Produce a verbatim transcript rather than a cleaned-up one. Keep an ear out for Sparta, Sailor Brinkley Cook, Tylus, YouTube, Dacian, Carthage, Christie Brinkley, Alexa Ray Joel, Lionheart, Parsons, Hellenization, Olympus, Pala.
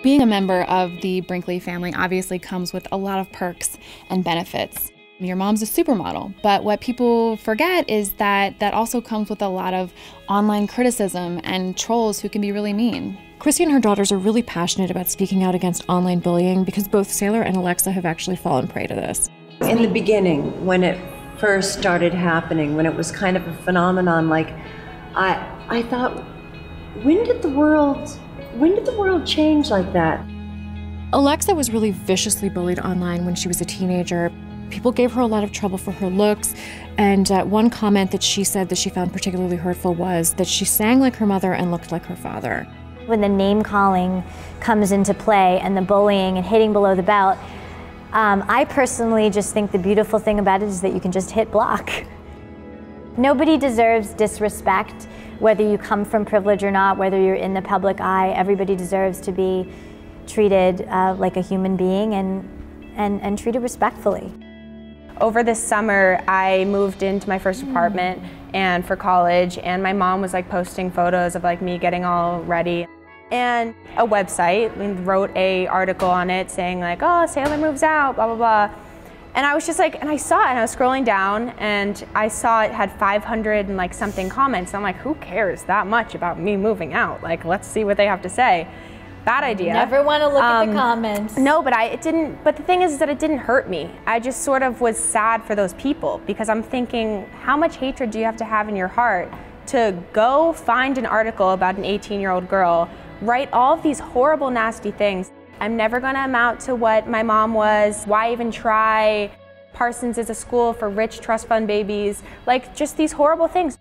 Being a member of the Brinkley family obviously comes with a lot of perks and benefits. Your mom's a supermodel, but what people forget is that that also comes with a lot of online criticism and trolls who can be really mean. Christie and her daughters are really passionate about speaking out against online bullying because both Sailor and Alexa have actually fallen prey to this. In the beginning, when it first started happening, when it was kind of a phenomenon, like, I, I thought, when did the world, when did the world change like that? Alexa was really viciously bullied online when she was a teenager. People gave her a lot of trouble for her looks, and uh, one comment that she said that she found particularly hurtful was that she sang like her mother and looked like her father. When the name-calling comes into play and the bullying and hitting below the belt, um, I personally just think the beautiful thing about it is that you can just hit block. Nobody deserves disrespect, whether you come from privilege or not, whether you're in the public eye. Everybody deserves to be treated uh, like a human being and, and, and treated respectfully. Over this summer, I moved into my first apartment and for college, and my mom was like posting photos of like me getting all ready. And a website wrote a article on it saying like, oh, Sailor moves out, blah, blah, blah. And I was just like, and I saw it, and I was scrolling down, and I saw it had five hundred and like something comments. I'm like, who cares that much about me moving out? Like, let's see what they have to say. Bad idea. Never want to look um, at the comments. No, but I it didn't. But the thing is, is that it didn't hurt me. I just sort of was sad for those people because I'm thinking, how much hatred do you have to have in your heart to go find an article about an eighteen-year-old girl, write all of these horrible, nasty things? I'm never going to amount to what my mom was. Why even try? Parsons is a school for rich trust fund babies. Like just these horrible things.